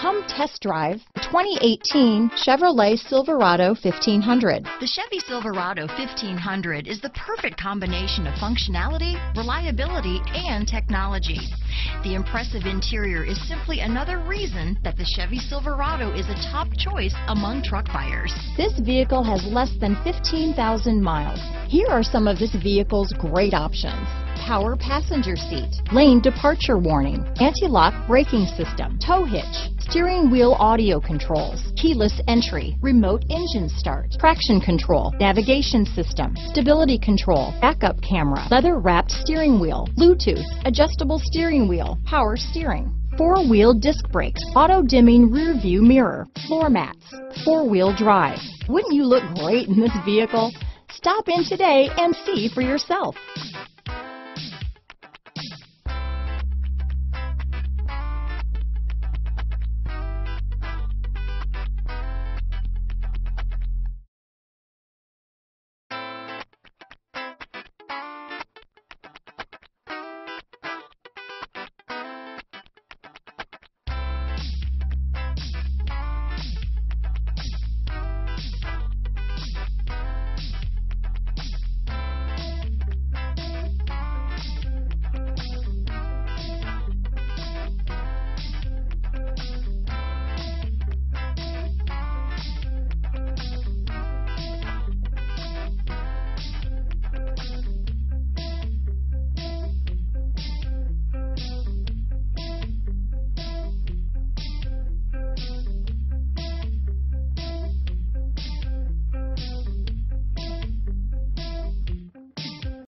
Come test drive 2018 Chevrolet Silverado 1500. The Chevy Silverado 1500 is the perfect combination of functionality, reliability, and technology. The impressive interior is simply another reason that the Chevy Silverado is a top choice among truck buyers. This vehicle has less than 15,000 miles. Here are some of this vehicle's great options: power passenger seat, lane departure warning, anti-lock braking system, tow hitch, steering wheel audio controls, keyless entry, remote engine start, traction control, navigation system, stability control, backup camera, leather-wrapped steering wheel, Bluetooth, adjustable steering wheel, power steering, four-wheel disc brakes, auto-dimming rear-view mirror, floor mats, four-wheel drive. Wouldn't you look great in this vehicle? Stop in today and see for yourself.